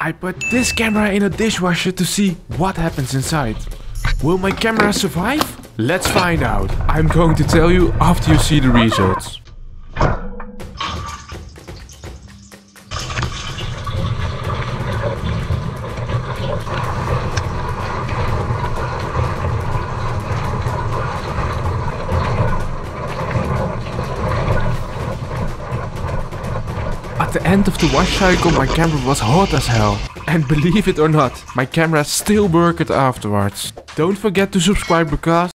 I put this camera in a dishwasher to see what happens inside. Will my camera survive? Let's find out. I'm going to tell you after you see the results. At the end of the wash cycle my camera was hot as hell. And believe it or not, my camera still worked afterwards. Don't forget to subscribe because